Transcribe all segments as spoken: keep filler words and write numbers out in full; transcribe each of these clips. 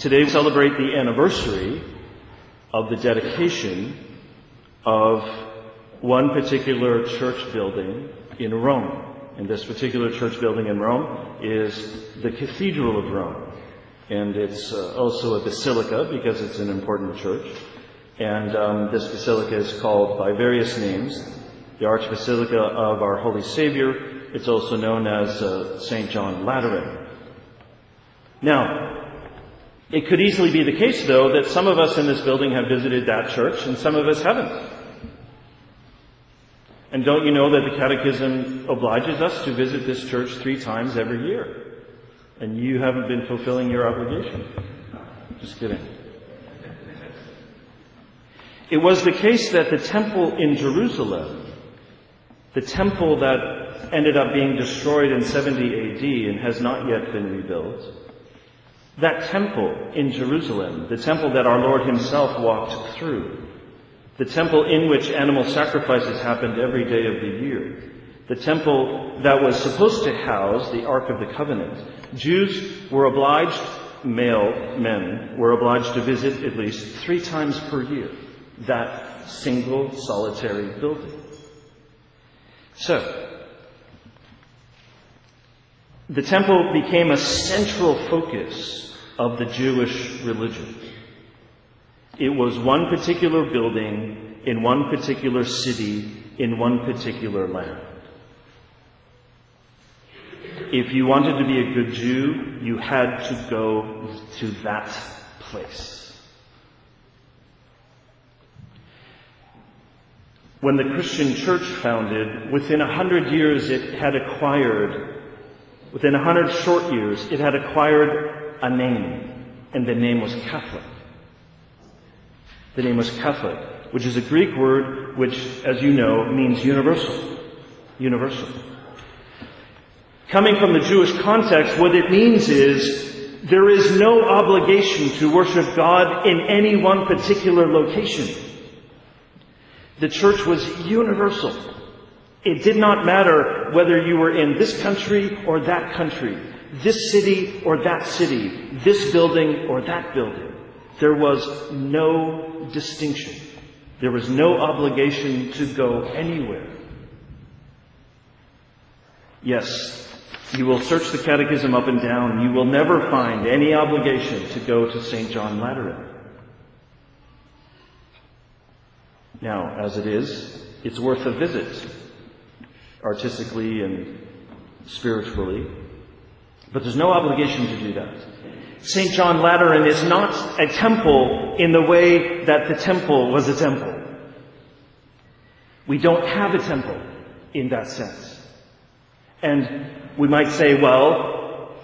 Today we celebrate the anniversary of the dedication of one particular church building in Rome. And this particular church building in Rome is the Cathedral of Rome. And it's uh, also a basilica because it's an important church. And um, this basilica is called by various names. The Archbasilica of our Holy Savior. It's also known as uh, Saint John Lateran. Now, it could easily be the case, though, that some of us in this building have visited that church and some of us haven't. And don't you know that the Catechism obliges us to visit this church three times every year? And you haven't been fulfilling your obligation. Just kidding. It was the case that the temple in Jerusalem, the temple that ended up being destroyed in seventy A D and has not yet been rebuilt, that temple in Jerusalem, the temple that our Lord himself walked through, the temple in which animal sacrifices happened every day of the year, the temple that was supposed to house the Ark of the Covenant, Jews were obliged, male men, were obliged to visit at least three times per year that single solitary building. So, the temple became a central focus of the Jewish religion. It was one particular building in one particular city in one particular land. If you wanted to be a good Jew, you had to go to that place. When the Christian church founded, within a hundred years it had acquired Within a hundred short years, it had acquired a name, and the name was Catholic. The name was Catholic, which is a Greek word which, as you know, means universal. Universal. Coming from the Jewish context, what it means is there is no obligation to worship God in any one particular location. The church was universal. It did not matter whether you were in this country or that country, this city or that city, this building or that building. There was no distinction. There was no obligation to go anywhere. Yes, you will search the Catechism up and down. You will never find any obligation to go to Saint John Lateran. Now, as it is, it's worth a visit. Artistically and spiritually. But there's no obligation to do that. Saint John Lateran is not a temple in the way that the temple was a temple. We don't have a temple in that sense. And we might say, well,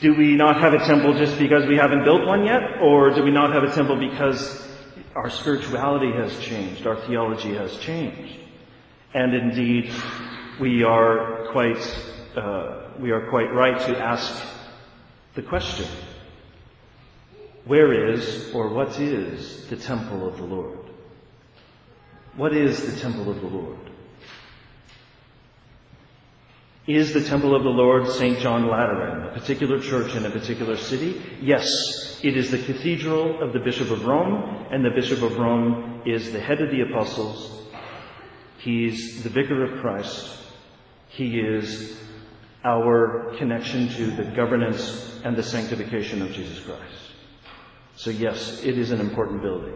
do we not have a temple just because we haven't built one yet? Or do we not have a temple because our spirituality has changed, our theology has changed? And indeed, we are quite uh, we are quite right to ask the question: where is or what is the temple of the Lord? What is the temple of the Lord? Is the temple of the Lord Saint John Lateran, a particular church in a particular city? Yes, it is the cathedral of the Bishop of Rome, and the Bishop of Rome is the head of the apostles. He's the vicar of Christ. He is our connection to the governance and the sanctification of Jesus Christ. So yes, it is an important building.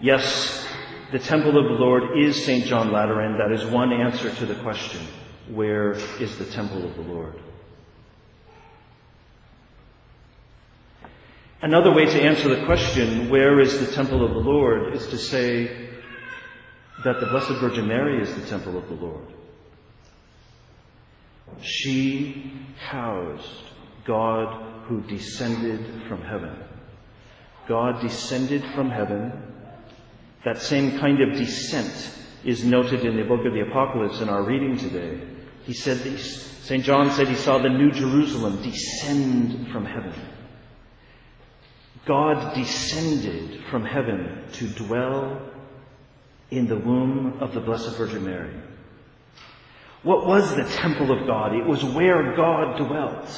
Yes, the temple of the Lord is Saint John Lateran. That is one answer to the question, where is the temple of the Lord? Another way to answer the question, where is the temple of the Lord, is to say that the Blessed Virgin Mary is the temple of the Lord. She housed God who descended from heaven. God descended from heaven. That same kind of descent is noted in the Book of the Apocalypse in our reading today. He said, Saint John said he saw the New Jerusalem descend from heaven. God descended from heaven to dwell in the womb of the Blessed Virgin Mary. What was the temple of God? It was where God dwelt.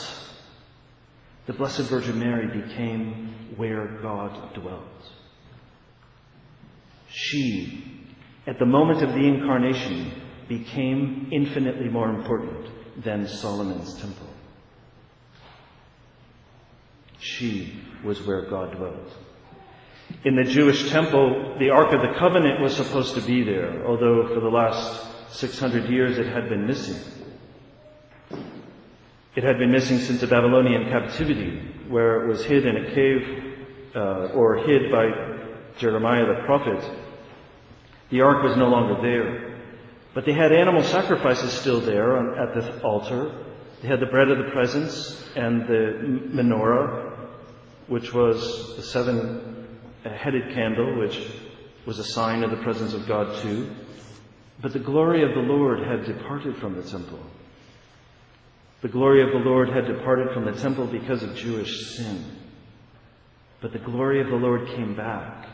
The Blessed Virgin Mary became where God dwelt. She, at the moment of the Incarnation, became infinitely more important than Solomon's temple. She was where God dwelt. In the Jewish temple, the Ark of the Covenant was supposed to be there, although for the last six hundred years it had been missing. It had been missing since the Babylonian captivity, where it was hid in a cave, uh, or hid by Jeremiah the prophet. The Ark was no longer there. But they had animal sacrifices still there on, at the altar. They had the bread of the presence and the menorah, which was the seven-headed candle, which was a sign of the presence of God too. But the glory of the Lord had departed from the temple. The glory of the Lord had departed from the temple because of Jewish sin. But the glory of the Lord came back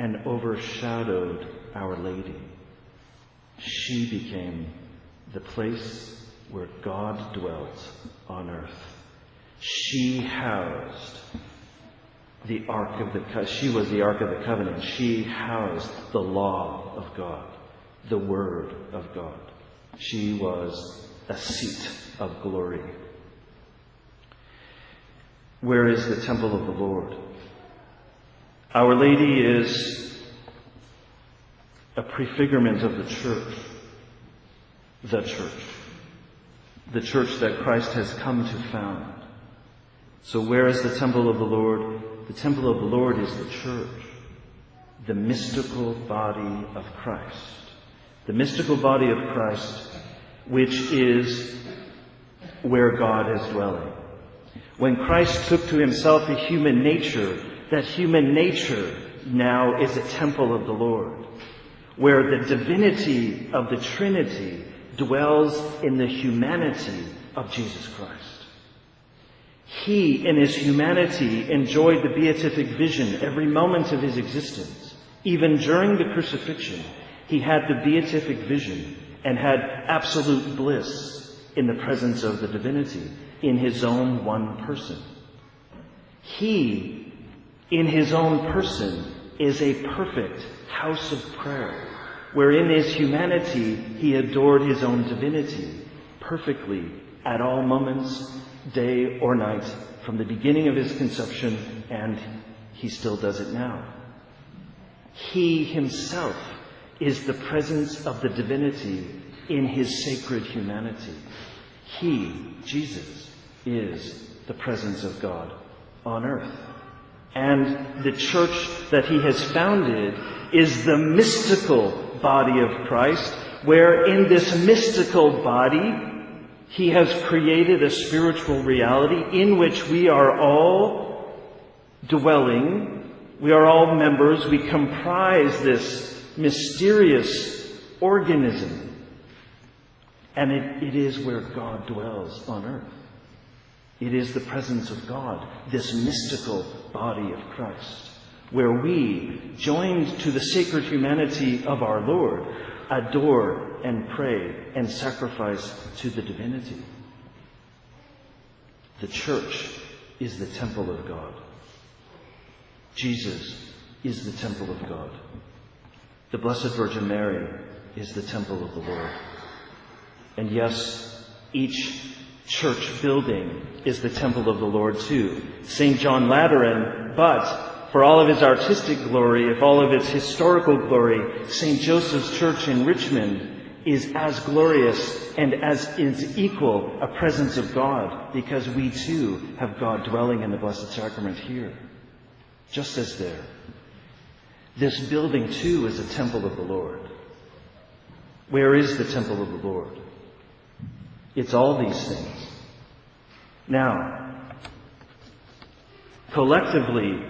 and overshadowed Our Lady. She became the place where God dwelt on earth. She housed the Ark of the Co- she was the Ark of the Covenant. She housed the law of God, the Word of God. She was a seat of glory. Where is the temple of the Lord? Our Lady is a prefigurement of the church, the church, the church that Christ has come to found. So where is the temple of the Lord? The temple of the Lord is the church, the mystical body of Christ. The mystical body of Christ, which is where God is dwelling. When Christ took to himself a human nature, that human nature now is a temple of the Lord, where the divinity of the Trinity dwells in the humanity of Jesus Christ. He, in his humanity, enjoyed the beatific vision every moment of his existence. Even during the crucifixion, he had the beatific vision and had absolute bliss in the presence of the divinity, in his own one person. He, in his own person, is a perfect house of prayer, where in his humanity he adored his own divinity perfectly at all moments, day or night, from the beginning of his conception, and he still does it now. He himself is the presence of the divinity in his sacred humanity. He, Jesus, is the presence of God on earth. And the church that he has founded is the mystical body of Christ, where in this mystical body he has created a spiritual reality in which we are all dwelling, we are all members, we comprise this mysterious organism. And it, it is where God dwells on earth. It is the presence of God, this mystical body of Christ, where we, joined to the sacred humanity of our Lord, adore and pray and sacrifice to the divinity. The church is the temple of God. Jesus is the temple of God. The Blessed Virgin Mary is the temple of the Lord. And yes, each church building is the temple of the Lord too. Saint John Lateran, but for all of his artistic glory, if all of its historical glory, Saint Joseph's Church in Richmond is as glorious and as is equal a presence of God, because we too have God dwelling in the Blessed Sacrament here, just as there. This building, too, is a temple of the Lord. Where is the temple of the Lord? It's all these things. Now, collectively,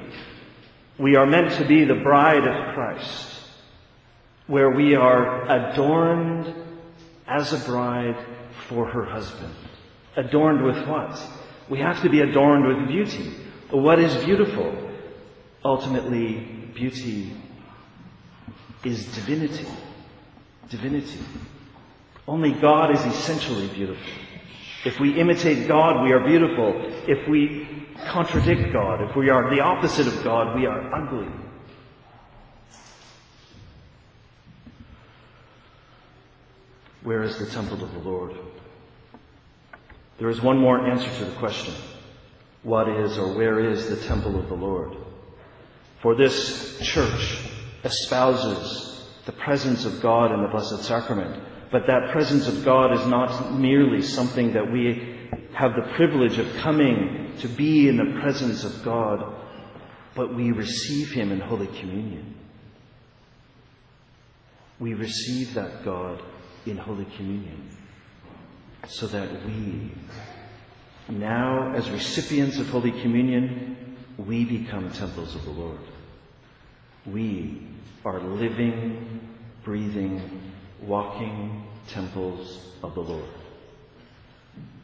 we are meant to be the bride of Christ, where we are adorned as a bride for her husband. Adorned with what? We have to be adorned with beauty. What is beautiful? Ultimately, beauty is divinity. Divinity. Only God is essentially beautiful. If we imitate God, we are beautiful. If we contradict God, if we are the opposite of God, we are ugly. Where is the temple of the Lord? There is one more answer to the question. What is or where is the temple of the Lord? For this church espouses the presence of God in the Blessed Sacrament, but that presence of God is not merely something that we have the privilege of coming to be in the presence of God, but we receive Him in Holy Communion. We receive that God in Holy Communion, so that we, now as recipients of Holy Communion, we become temples of the Lord. We are living, breathing, walking temples of the Lord.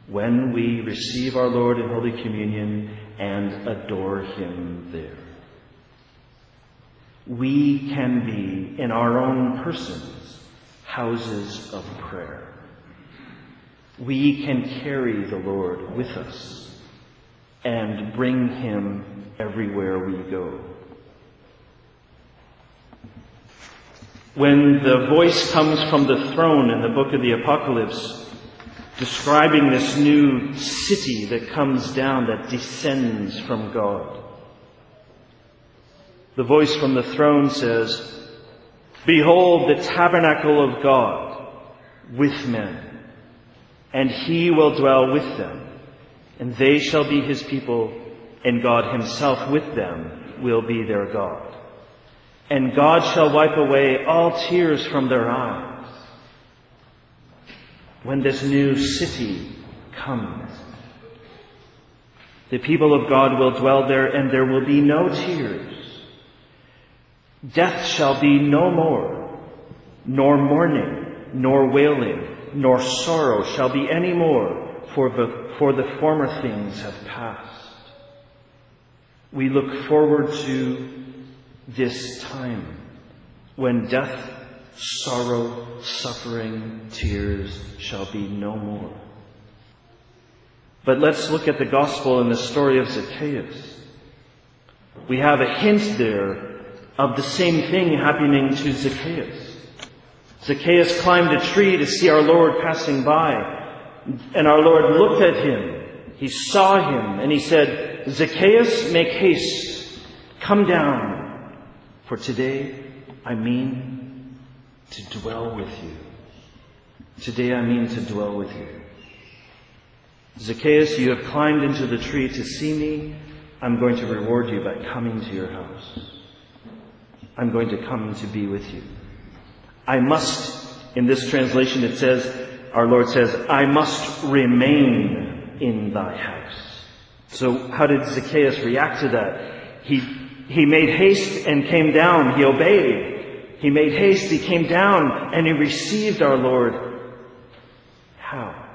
When we receive our Lord in Holy Communion and adore Him there, we can be, in our own persons, houses of prayer. We can carry the Lord with us and bring Him everywhere we go. When the voice comes from the throne in the Book of the Apocalypse, describing this new city that comes down, that descends from God, the voice from the throne says, "Behold the tabernacle of God with men, and He will dwell with them, and they shall be His people, and God Himself with them will be their God. And God shall wipe away all tears from their eyes." When this new city comes, the people of God will dwell there, and there will be no tears. Death shall be no more, nor mourning, nor wailing, nor sorrow shall be any more, for the, for the former things have passed. We look forward to this time when death, sorrow, suffering, tears shall be no more. But let's look at the Gospel and the story of Zacchaeus. We have a hint there of the same thing happening to Zacchaeus. Zacchaeus climbed a tree to see our Lord passing by, and our Lord looked at him. He saw him, and He said, "Zacchaeus, make haste. Come down, for today I mean to dwell with you. Today I mean to dwell with you. Zacchaeus, you have climbed into the tree to see me. I'm going to reward you by coming to your house. I'm going to come to be with you." I must, in this translation it says, our Lord says, "I must remain in thy house." So how did Zacchaeus react to that? He, he made haste and came down. He obeyed. He made haste. He came down and he received our Lord. How?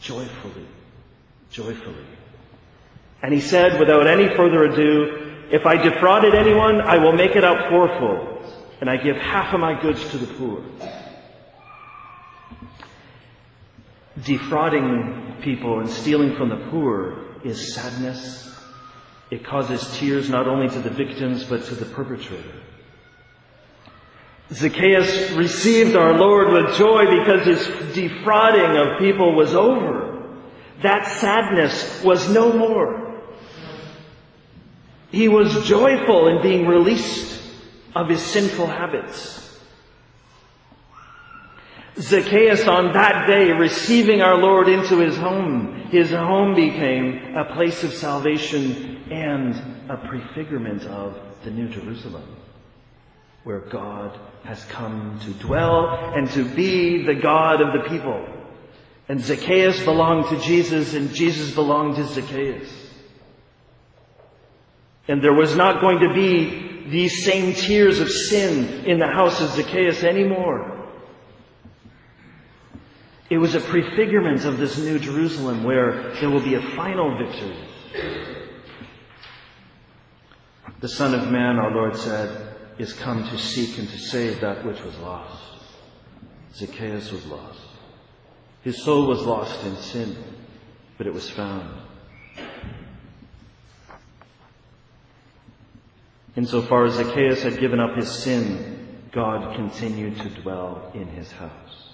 Joyfully. Joyfully. And he said, without any further ado, "If I defrauded anyone, I will make it up fourfold. And I give half of my goods to the poor." Defrauding people and stealing from the poor is sadness. It causes tears not only to the victims, but to the perpetrator. Zacchaeus received our Lord with joy because his defrauding of people was over. That sadness was no more. He was joyful in being released of his sinful habits. Zacchaeus on that day, receiving our Lord into his home, his home became a place of salvation and a prefigurement of the New Jerusalem, where God has come to dwell and to be the God of the people. And Zacchaeus belonged to Jesus, and Jesus belonged to Zacchaeus. And there was not going to be these same tears of sin in the house of Zacchaeus anymore. It was a prefigurement of this new Jerusalem where there will be a final victory. The Son of Man, our Lord said, is come to seek and to save that which was lost. Zacchaeus was lost. His soul was lost in sin. but it was found. Insofar as Zacchaeus had given up his sin, God continued to dwell in his house.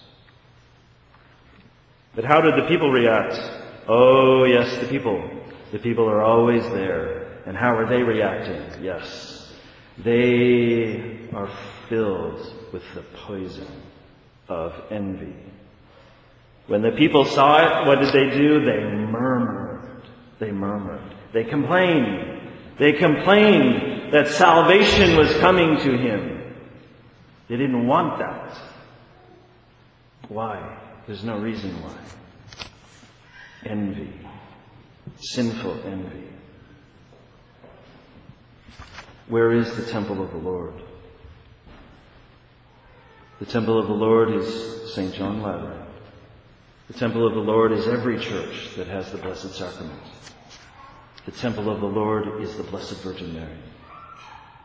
But how did the people react? Oh, yes, the people. The people are always there. And how are they reacting? Yes, they are filled with the poison of envy. When the people saw it, what did they do? They murmured. They murmured. They complained. They complained that salvation was coming to him. They didn't want that. Why? There's no reason why. Envy. Sinful envy. Where is the temple of the Lord? The temple of the Lord is Saint John Lateran. The temple of the Lord is every church that has the Blessed Sacrament. The temple of the Lord is the Blessed Virgin Mary.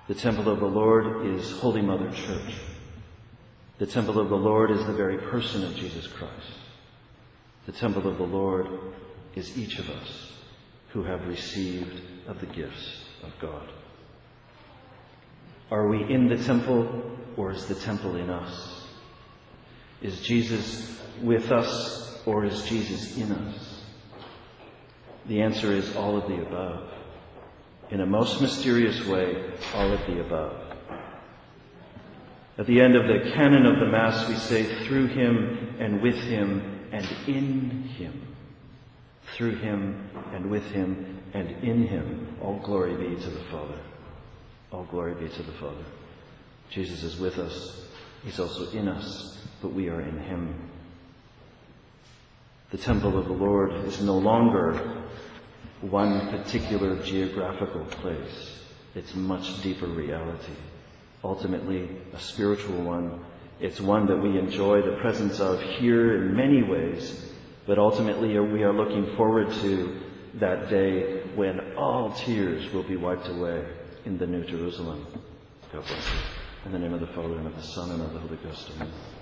The temple of the Lord is Holy Mother Church. The temple of the Lord is the very person of Jesus Christ. The temple of the Lord is each of us who have received of the gifts of God. Are we in the temple, or is the temple in us? Is Jesus with us, or is Jesus in us? The answer is all of the above. In a most mysterious way, all of the above. At the end of the canon of the Mass, we say, through him and with him and in him. Through him and with him and in him. All glory be to the Father. All glory be to the Father. Jesus is with us. He's also in us, but we are in him. The temple of the Lord is no longer one particular geographical place. It's much deeper reality. Ultimately, a spiritual one. It's one that we enjoy the presence of here in many ways, but ultimately we are looking forward to that day when all tears will be wiped away in the New Jerusalem. God bless you. In the name of the Father, and of the Son, and of the Holy Ghost. Amen.